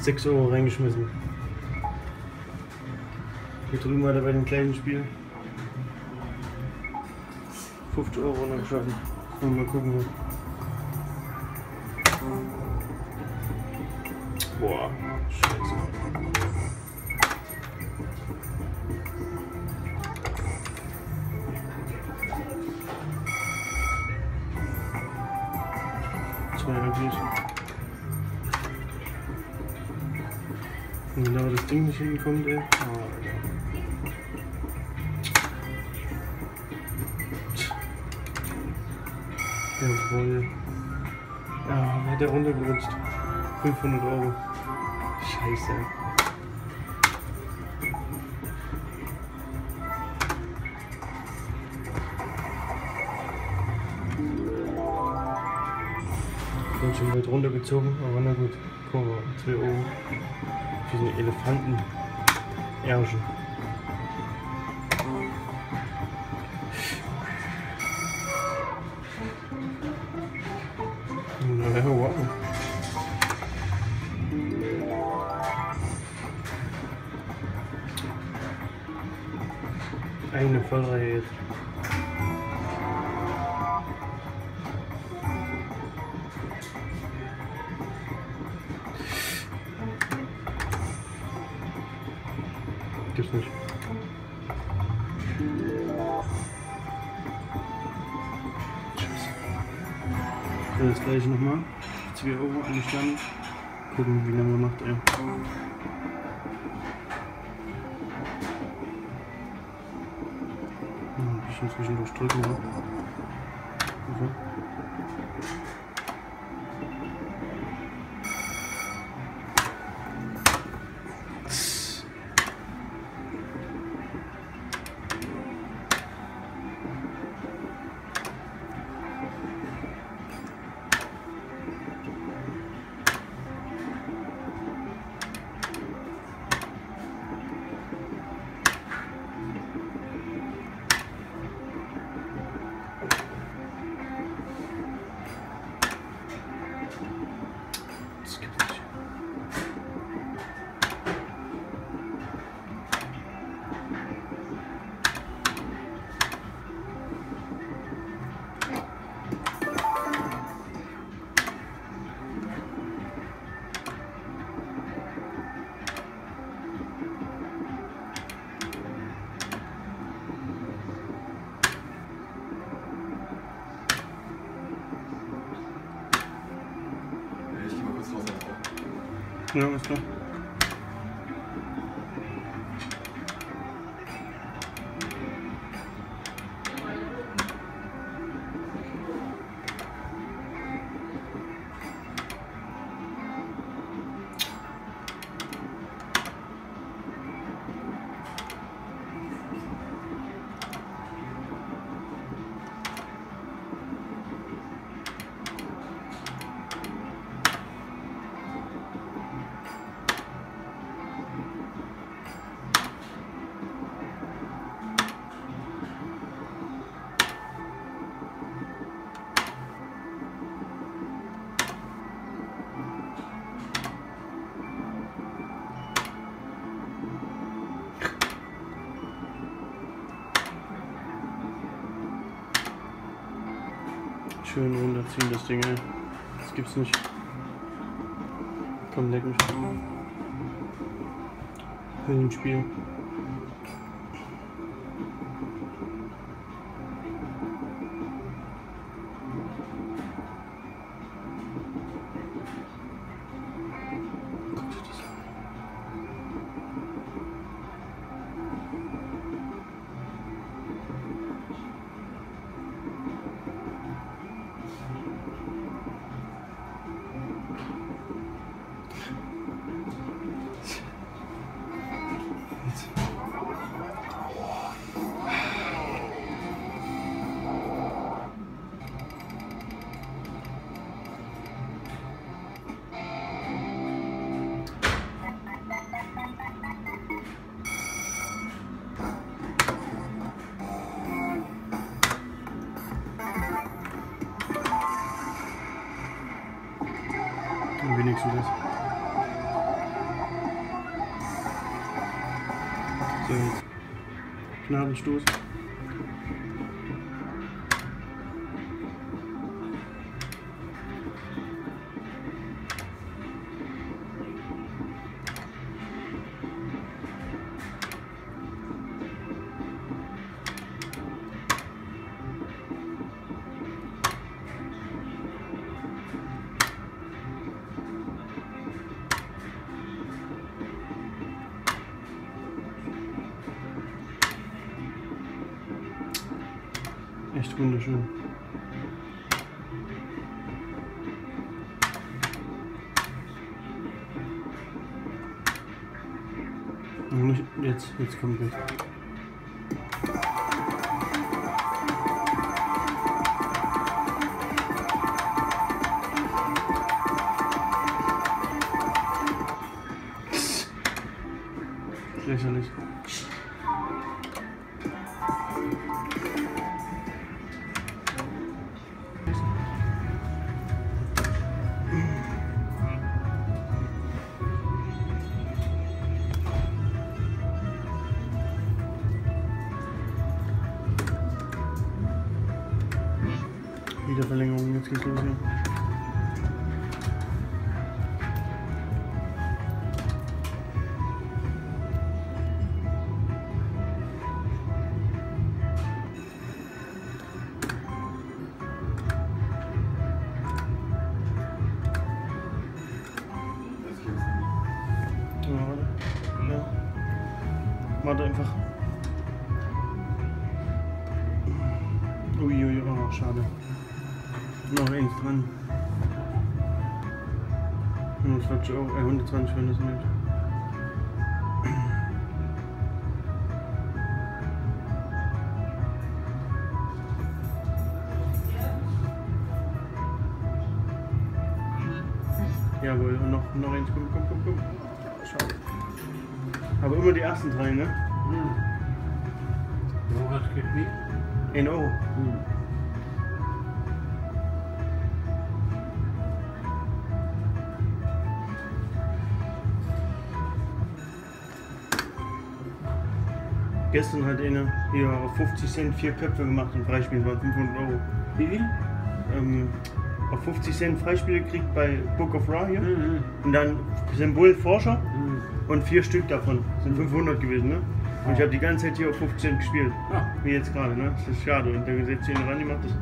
6 € reingeschmissen. Hier drüben war der bei dem kleinen Spiel. 50 € noch geschaffen. Mal gucken. Boah, scheiße. Wenn da das Ding nicht hinkommt, ey. Oh, ja. Jawohl. Ja, hat der runtergerutscht. 500 €. Scheiße. Wird schon weit runtergezogen, aber na gut. Guck mal, 2 € für so einen Elefanten. Ärschen. Na ja, wow. Eine Vollreihe jetzt. Gibt's nicht. Scheiße. Das gleiche nochmal. 2 € angestanden. Gucken, wie lange man macht, ey. Ein bisschen zwischendurch drücken, ne? Okay. Ja, ist klar. Schön runterziehen das Ding, ey. Das gibt's nicht. Komm, leck mich. Höllenspiel. Wenigstens das. Gnadenstoß. Echt wunderschön. Jetzt kommt es. Lächerlich. Wieder Verlängerung, jetzt geht's los. Warte einfach. Uiuiui, oh, schade. Noch eins dran. 120 Euro, 120 Euro ist nicht. Jawohl, noch eins, komm. Schade. Aber immer die ersten drei, ne? Wo hat geht nie? In Euro. Gestern hat einer hier auf 50 Cent 4 Köpfe gemacht und Freispiel war 500 Euro. Wie viel? Auf 50 Cent Freispiel gekriegt bei Book of Ra hier. Und dann Symbolforscher und 4 Stück davon. Sind 500 gewesen, ne? Und ich habe die ganze Zeit hier auf 50 Cent gespielt. Ah. Wie jetzt gerade, ne? Das ist schade. Und dann setzt ihr ihn ran, die macht das.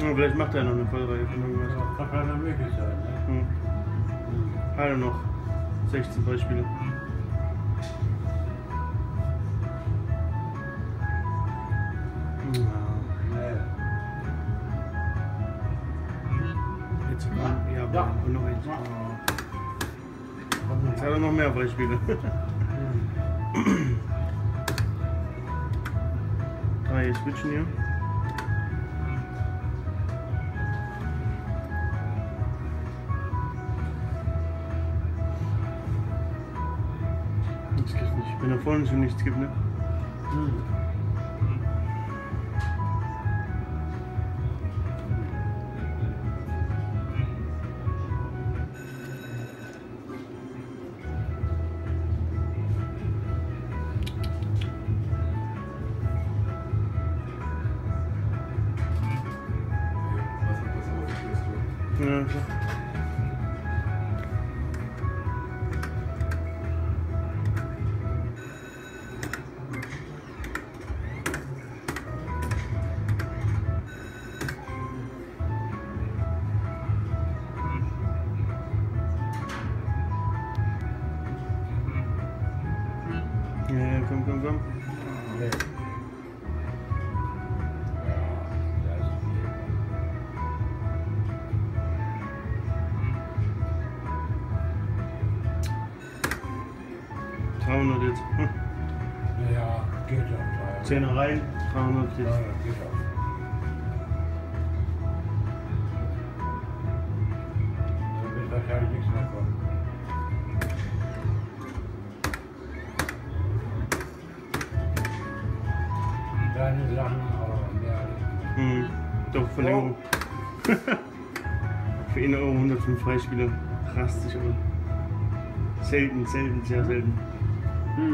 Ja, vielleicht macht er noch eine Vollreihe von irgendwas. Das kann ja möglich sein, ne? Alle noch 16 Beispiele. Jetzt ja, aber ja. Und noch eins. Jetzt hat er noch mehr Beispiele. 3 switchen hier. Wenn da vorne schon nichts gibt, ne? Ja, klar. Ja, komm. Nee. Ja, 300 jetzt. Hm. Ja, geht auch. 10 rein, 300 jetzt. Ja, geht auch. Da wird wahrscheinlich nichts mehr kommen. Sachen auch mehr. Doch, Verlängerung. Oh. Für 1 Euro 105 Freispiele. Rast sich an. Selten, sehr selten. Ja.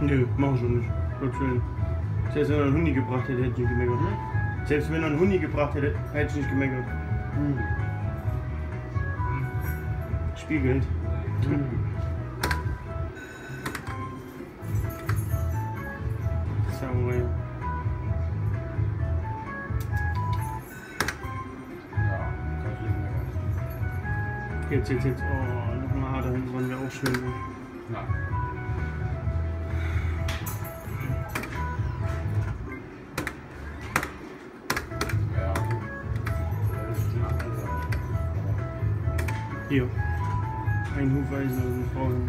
Nö, mach ich schon nicht. Selbst wenn er einen Huni gebracht hätte, hätte ich nicht gemeckert. Selbst wenn er einen Huni gebracht hätte, hätte ich nicht gemeckert. Spielgeld. Sagen wir mal. Ja, kann ich nicht meckern. Jetzt. Oh, nochmal hart, da hinten waren wir auch schön. Ja. Hier. Ein Hufeisen aus dem Frauen.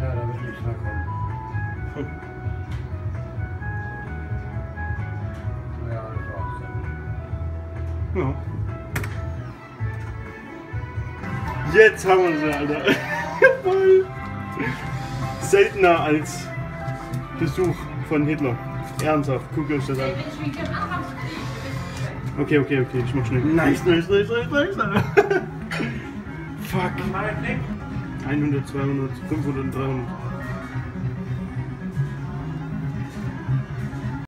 Ja, da wird nichts mehr kommen. Ja, das war's dann. Ja. Jetzt haben wir sie, Alter. Voll. Seltener als Besuch von Hitler. Ernsthaft, guckt euch das an. Okay, ich mach schnell. Nice. Fuck. 100, 200, 500 und 300.